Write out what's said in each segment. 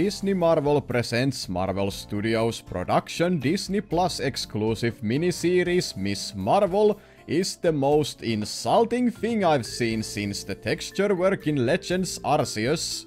Disney Marvel presents Marvel Studios production Disney Plus exclusive miniseries Ms. Marvel is the most insulting thing I've seen since the texture work in Legends Arceus.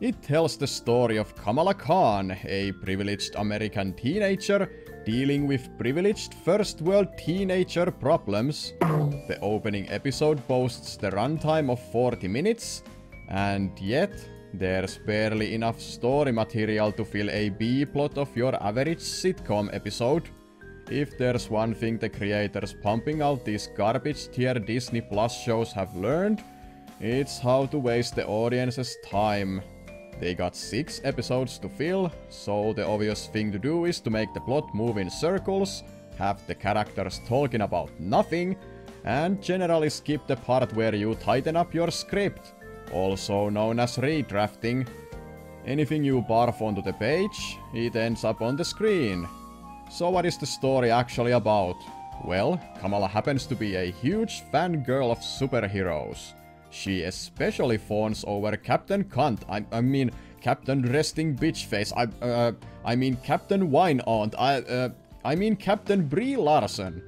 It tells the story of Kamala Khan, a privileged American teenager, dealing with privileged first-world teenager problems. The opening episode boasts the runtime of 40 minutes, and yet there's barely enough story material to fill a B-plot of your average sitcom episode. If there's one thing the creators pumping out these garbage-tier Disney Plus shows have learned, it's how to waste the audience's time. They got 6 episodes to fill, so the obvious thing to do is to make the plot move in circles, have the characters talking about nothing, and generally skip the part where you tighten up your script, also known as redrafting. Anything you barf onto the page, it ends up on the screen. So what is the story actually about? Well, Kamala happens to be a huge fangirl of superheroes. She especially fawns over Captain Cunt, I mean Captain Resting Bitch Face, I mean Captain Wine Aunt, I mean Captain Brie Larson.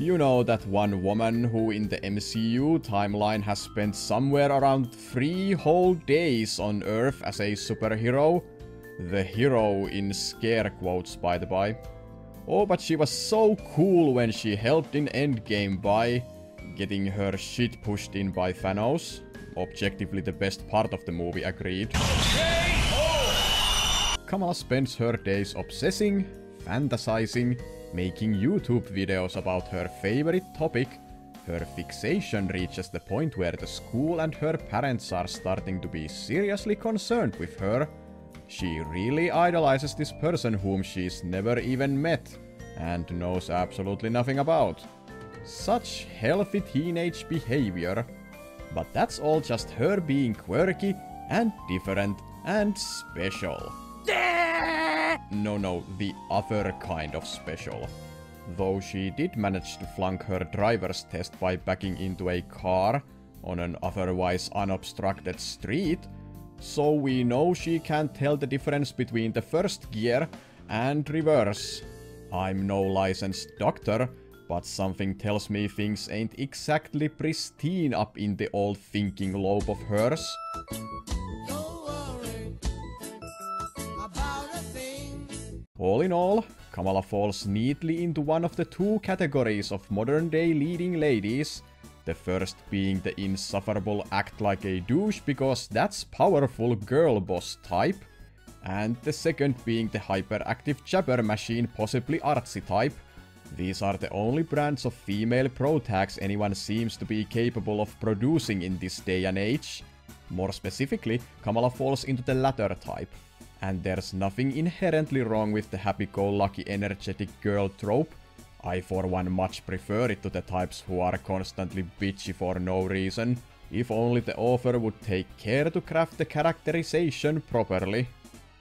You know that one woman who in the MCU timeline has spent somewhere around 3 whole days on Earth as a superhero? The hero in scare quotes, by the by. Oh, but she was so cool when she helped in Endgame by getting her shit pushed in by Thanos. Objectively the best part of the movie, agreed. Kamala spends her days obsessing, fantasizing, making YouTube videos about her favorite topic. Her fixation reaches the point where the school and her parents are starting to be seriously concerned with her. She really idolizes this person whom she's never even met and knows absolutely nothing about. Such healthy teenage behavior. But that's all just her being quirky and different and special. No, the other kind of special. Though she did manage to flunk her driver's test by backing into a car on an otherwise unobstructed street, so we know she can't tell the difference between the first gear and reverse. I'm no licensed doctor, but something tells me things ain't exactly pristine up in the old thinking lobe of hers. Don't worry about a thing. All in all, Kamala falls neatly into one of the 2 categories of modern-day leading ladies, the first being the insufferable act like a douche because that's powerful girl boss type, and the second being the hyperactive jabber machine possibly artsy type. These are the only brands of female protags anyone seems to be capable of producing in this day and age. More specifically, Kamala falls into the latter type. And there's nothing inherently wrong with the happy-go-lucky energetic girl trope. I for one much prefer it to the types who are constantly bitchy for no reason. If only the author would take care to craft the characterization properly.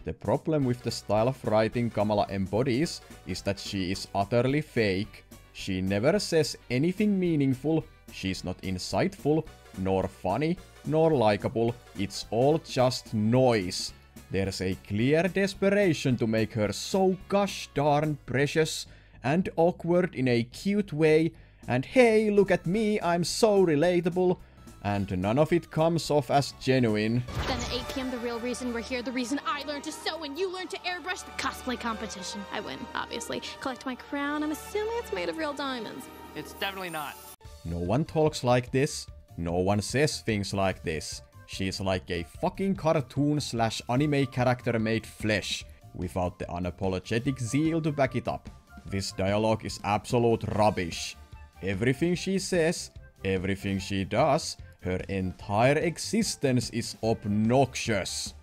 The problem with the style of writing Kamala embodies is that she is utterly fake. She never says anything meaningful, she's not insightful, nor funny, nor likable, it's all just noise. There's a clear desperation to make her so gosh darn precious and awkward in a cute way, and hey, look at me, I'm so relatable, and none of it comes off as genuine. Then at 8 p.m. the real reason we're here, the reason I learned to sew and you learned to airbrush, the cosplay competition. I win, obviously. Collect my crown, I'm assuming it's made of real diamonds. It's definitely not. No one talks like this. No one says things like this. She's like a fucking cartoon/anime character made flesh, without the unapologetic zeal to back it up. This dialogue is absolute rubbish. Everything she says, everything she does, her entire existence is obnoxious.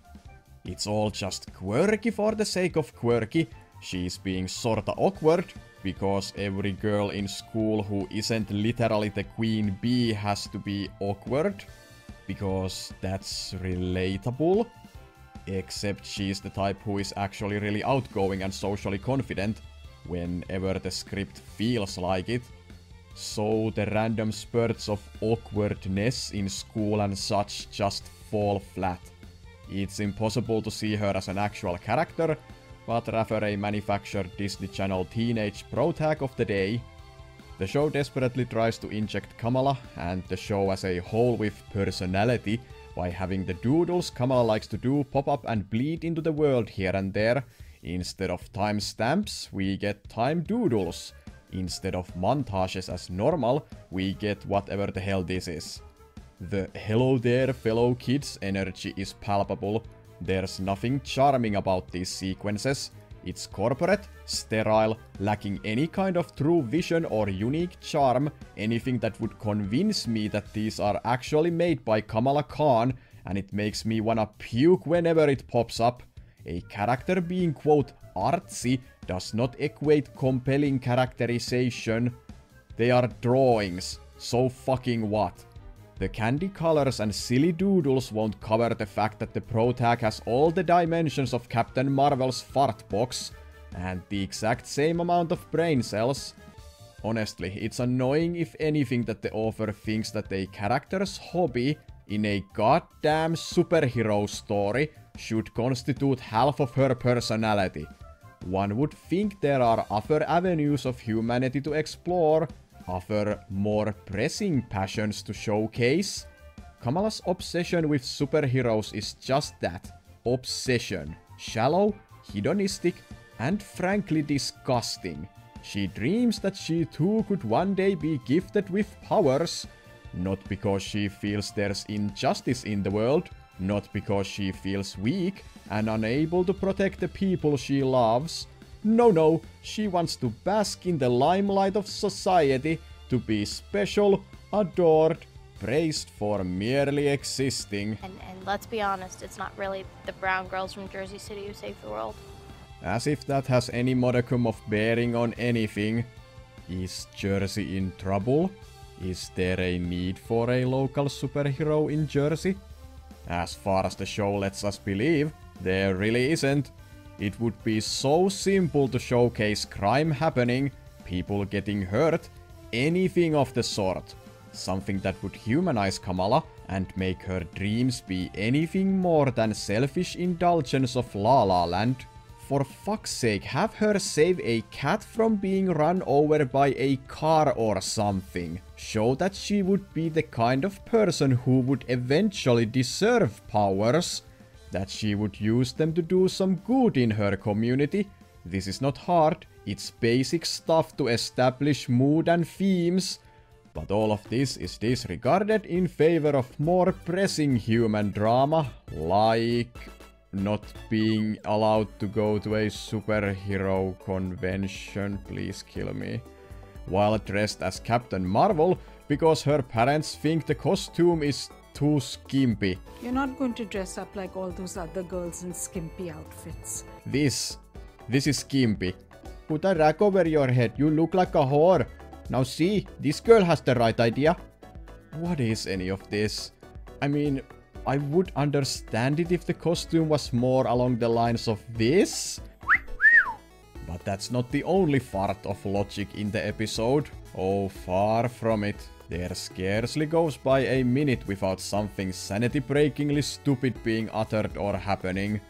It's all just quirky for the sake of quirky. She's being sorta awkward because every girl in school who isn't literally the queen bee has to be awkward. Because that's relatable. Except she's the type who is actually really outgoing and socially confident whenever the script feels like it. So the random spurts of awkwardness in school and such just fall flat. It's impossible to see her as an actual character, but rather a manufactured Disney Channel teenage protag of the day. The show desperately tries to inject Kamala and the show as a whole with personality by having the doodles Kamala likes to do pop up and bleed into the world here and there. Instead of time stamps, we get time doodles. Instead of montages as normal, we get whatever the hell this is. The hello there fellow kids energy is palpable. There's nothing charming about these sequences. It's corporate, sterile, lacking any kind of true vision or unique charm, anything that would convince me that these are actually made by Kamala Khan, and it makes me wanna puke whenever it pops up. A character being quote artsy does not equate compelling characterization. They are drawings, so fucking what? The candy colors and silly doodles won't cover the fact that the protag has all the dimensions of Captain Marvel's fart box and the exact same amount of brain cells. Honestly, it's annoying if anything that the author thinks that a character's hobby in a goddamn superhero story should constitute half of her personality. One would think there are other avenues of humanity to explore, other more pressing passions to showcase. Kamala's obsession with superheroes is just that, obsession. Shallow, hedonistic, and frankly disgusting. She dreams that she too could one day be gifted with powers, not because she feels there's injustice in the world, not because she feels weak and unable to protect the people she loves. No, she wants to bask in the limelight of society, to be special, adored, praised for merely existing. And let's be honest, it's not really the brown girls from Jersey City who saved the world. As if that has any modicum of bearing on anything. Is Jersey in trouble? Is there a need for a local superhero in Jersey? As far as the show lets us believe, there really isn't. It would be so simple to showcase crime happening, people getting hurt, anything of the sort. Something that would humanize Kamala and make her dreams be anything more than selfish indulgence of La La Land. For fuck's sake, have her save a cat from being run over by a car or something. Show that she would be the kind of person who would eventually deserve powers. That she would use them to do some good in her community. This is not hard, it's basic stuff to establish mood and themes. But all of this is disregarded in favor of more pressing human drama, like not being allowed to go to a superhero convention, please kill me, while dressed as Captain Marvel because her parents think the costume is too skimpy. You're not going to dress up like all those other girls in skimpy outfits. This is skimpy. Put a rack over your head, you look like a whore. Now see, this girl has the right idea. What is any of this? I mean, I would understand it if the costume was more along the lines of this. But that's not the only fart of logic in the episode. Oh, far from it. There scarcely goes by a minute without something sanity-breakingly stupid being uttered or happening.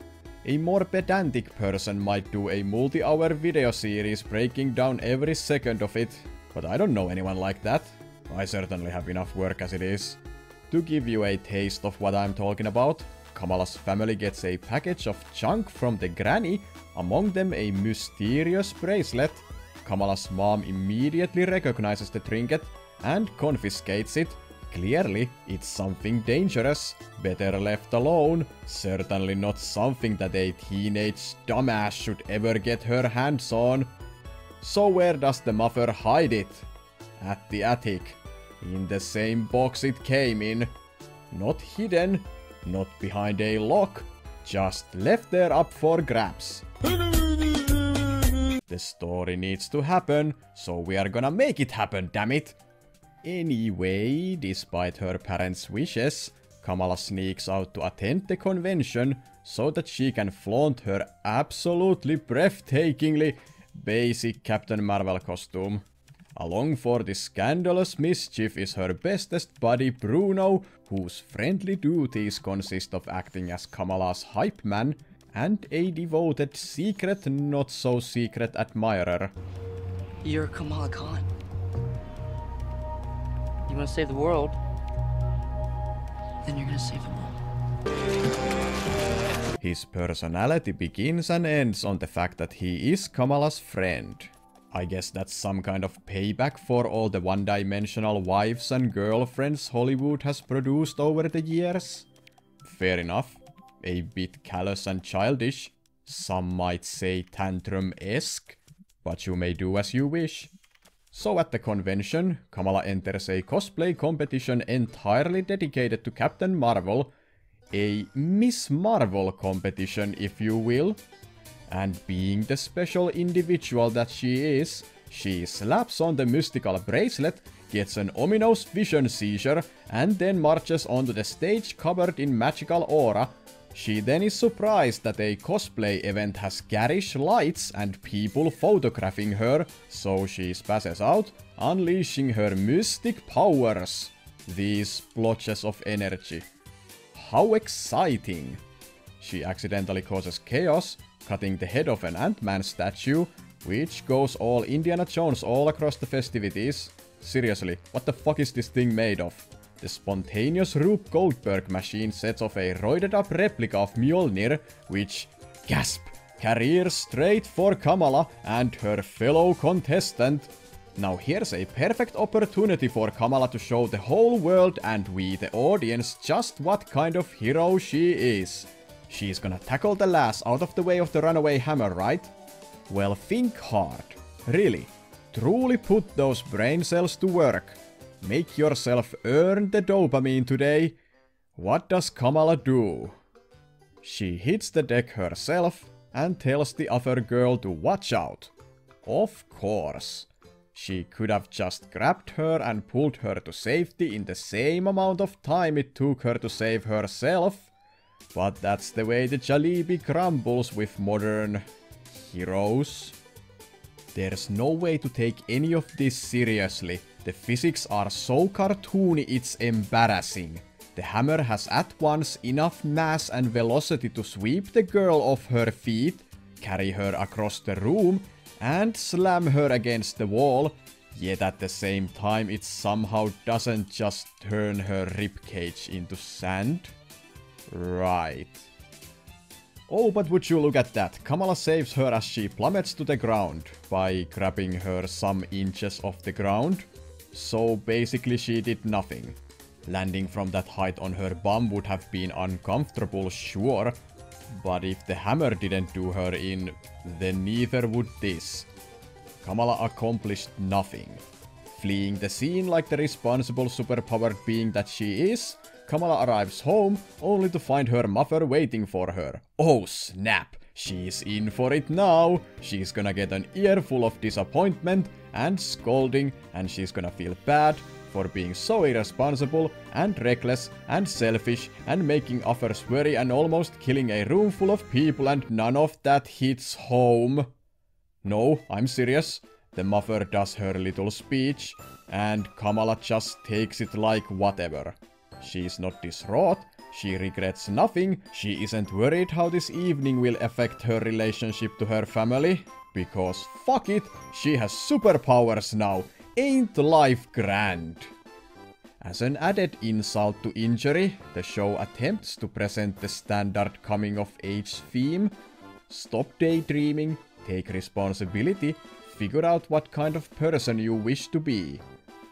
A more pedantic person might do a multi-hour video series breaking down every second of it, but I don't know anyone like that. I certainly have enough work as it is. To give you a taste of what I'm talking about, Kamala's family gets a package of junk from the granny, among them a mysterious bracelet. Kamala's mom immediately recognizes the trinket and confiscates it. Clearly, it's something dangerous, better left alone, certainly not something that a teenage dumbass should ever get her hands on. So where does the mother hide it? At the attic. In the same box it came in. Not hidden, not behind a lock, just left there up for grabs. The story needs to happen, so we are gonna make it happen, damn it! Anyway, despite her parents' wishes, Kamala sneaks out to attend the convention so that she can flaunt her absolutely breathtakingly basic Captain Marvel costume. Along for this scandalous mischief is her bestest buddy Bruno, whose friendly duties consist of acting as Kamala's hype man and a devoted secret not-so-secret admirer. You're Kamala Khan. You want to save the world? Then you're gonna save the world. His personality begins and ends on the fact that he is Kamala's friend. I guess that's some kind of payback for all the one-dimensional wives and girlfriends Hollywood has produced over the years. Fair enough. A bit callous and childish. Some might say tantrum-esque. But you may do as you wish. So at the convention, Kamala enters a cosplay competition entirely dedicated to Captain Marvel. A Ms. Marvel competition, if you will. And being the special individual that she is, she slaps on the mystical bracelet, gets an ominous vision seizure, and then marches onto the stage covered in magical aura. She then is surprised that a cosplay event has garish lights and people photographing her, so she passes out, unleashing her mystic powers. These blotches of energy. How exciting! She accidentally causes chaos, cutting the head of an Ant-Man statue, which goes all Indiana Jones all across the festivities. Seriously, what the fuck is this thing made of? The spontaneous Rube Goldberg machine sets off a roided-up replica of Mjolnir, which, gasp, careers straight for Kamala and her fellow contestant. Now here's a perfect opportunity for Kamala to show the whole world and we, the audience, just what kind of hero she is. She's gonna tackle the lass out of the way of the runaway hammer, right? Well, think hard. Really. Truly put those brain cells to work. Make yourself earn the dopamine today. What does Kamala do? She hits the deck herself and tells the other girl to watch out. Of course. She could have just grabbed her and pulled her to safety in the same amount of time it took her to save herself. But that's the way the jalebi crumbles with modern heroes. There's no way to take any of this seriously. The physics are so cartoony it's embarrassing. The hammer has at once enough mass and velocity to sweep the girl off her feet, carry her across the room, and slam her against the wall, yet at the same time it somehow doesn't just turn her ribcage into sand. Right. Oh, but would you look at that. Kamala saves her as she plummets to the ground by grabbing her some inches off the ground. So basically she did nothing. Landing from that height on her bum would have been uncomfortable, sure. But if the hammer didn't do her in, then neither would this. Kamala accomplished nothing. Fleeing the scene like the responsible superpowered being that she is, Kamala arrives home, only to find her mother waiting for her. Oh snap! She's in for it now! She's gonna get an earful of disappointment and scolding, and she's gonna feel bad for being so irresponsible and reckless and selfish and making others worry and almost killing a room full of people, and none of that hits home. No, I'm serious. The mother does her little speech, and Kamala just takes it like whatever. She's not distraught, she regrets nothing, she isn't worried how this evening will affect her relationship to her family. Because fuck it, she has superpowers now. Ain't life grand? As an added insult to injury, the show attempts to present the standard coming-of-age theme. Stop daydreaming, take responsibility, figure out what kind of person you wish to be.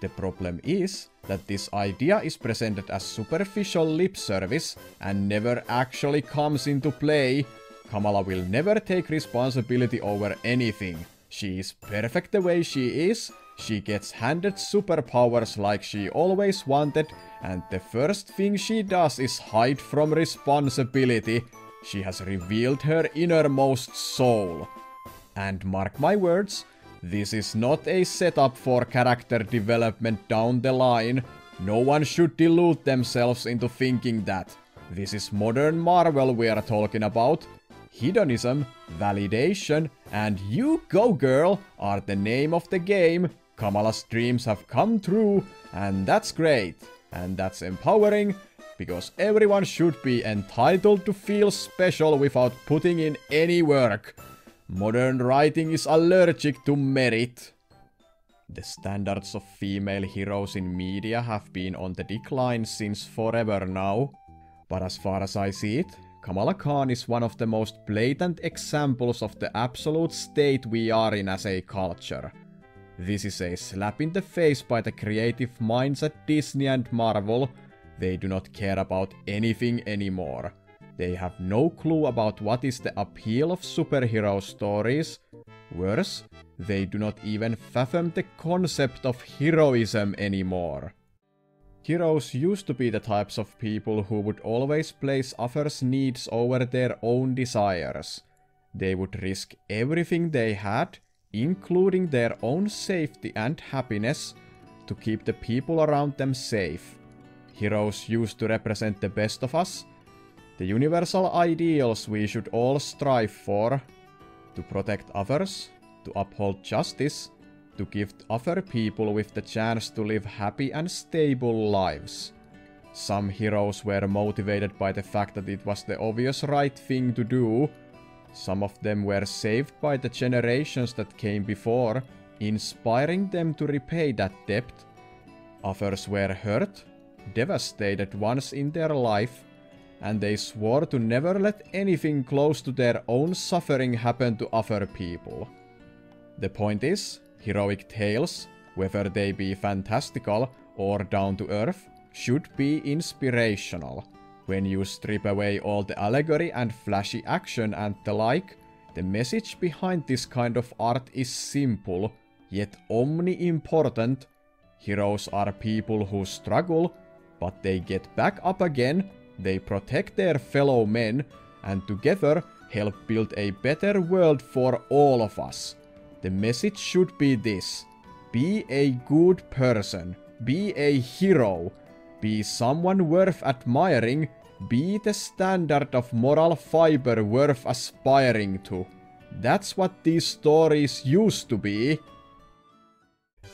The problem is that this idea is presented as superficial lip service and never actually comes into play. Kamala will never take responsibility over anything. She is perfect the way she is, she gets handed superpowers like she always wanted, and the first thing she does is hide from responsibility. She has revealed her innermost soul. And mark my words, this is not a setup for character development down the line. No one should delude themselves into thinking that. This is modern Marvel we are talking about. Hedonism, validation, and you go girl are the name of the game. Kamala's dreams have come true, and that's great. And that's empowering, because everyone should be entitled to feel special without putting in any work. Modern writing is allergic to merit. The standards of female heroes in media have been on the decline since forever now. But as far as I see it, Kamala Khan is one of the most blatant examples of the absolute state we are in as a culture. This is a slap in the face by the creative minds at Disney and Marvel. They do not care about anything anymore. They have no clue about what is the appeal of superhero stories. Worse, they do not even fathom the concept of heroism anymore. Heroes used to be the types of people who would always place others' needs over their own desires. They would risk everything they had, including their own safety and happiness, to keep the people around them safe. Heroes used to represent the best of us, the universal ideals we should all strive for, to protect others, to uphold justice, to give other people with the chance to live happy and stable lives. Some heroes were motivated by the fact that it was the obvious right thing to do. Some of them were saved by the generations that came before, inspiring them to repay that debt. Others were hurt, devastated once in their life, and they swore to never let anything close to their own suffering happen to other people. The point is, heroic tales, whether they be fantastical or down-to-earth, should be inspirational. When you strip away all the allegory and flashy action and the like, the message behind this kind of art is simple, yet omni-important. Heroes are people who struggle, but they get back up again. They protect their fellow men, and together help build a better world for all of us. The message should be this: be a good person, be a hero, be someone worth admiring, be the standard of moral fiber worth aspiring to. That's what these stories used to be.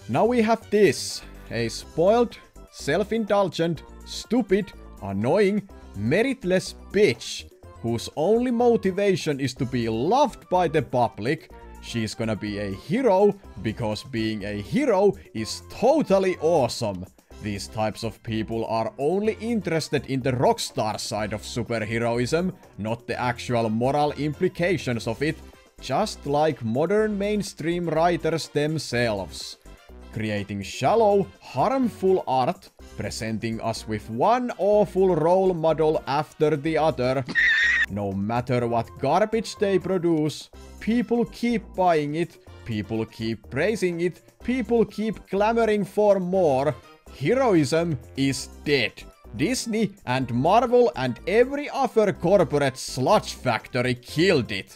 Now we have this, a spoiled, self-indulgent, stupid, annoying, meritless bitch, whose only motivation is to be loved by the public. She's gonna be a hero, because being a hero is totally awesome. These types of people are only interested in the rockstar side of superheroism, not the actual moral implications of it, just like modern mainstream writers themselves. Creating shallow, harmful art, presenting us with one awful role model after the other. No matter what garbage they produce, people keep buying it, people keep praising it, people keep clamoring for more. Heroism is dead. Disney and Marvel and every other corporate sludge factory killed it.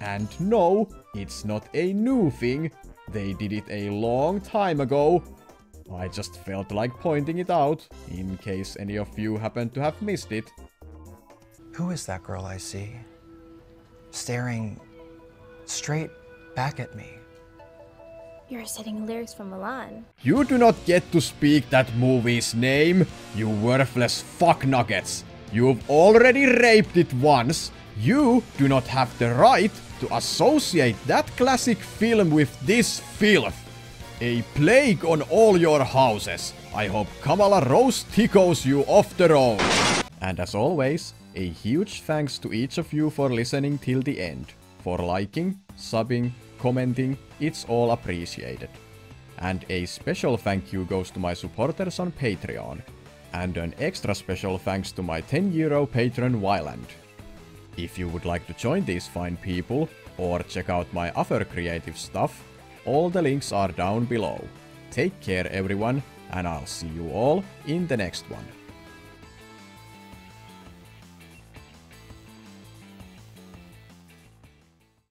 And no, it's not a new thing. They did it a long time ago. I just felt like pointing it out, in case any of you happen to have missed it. Who is that girl I see, staring straight back at me? You're singing lyrics from Mulan. You do not get to speak that movie's name, you worthless fuck nuggets. You've already raped it once. You do not have the right to associate that classic film with this filth. A plague on all your houses. I hope Kamala Rose tickles you off the road. And as always, a huge thanks to each of you for listening till the end. For liking, subbing, commenting, it's all appreciated. And a special thank you goes to my supporters on Patreon. And an extra special thanks to my €10 patron Wyland. If you would like to join these fine people, or check out my other creative stuff, all the links are down below. Take care everyone, and I'll see you all in the next one.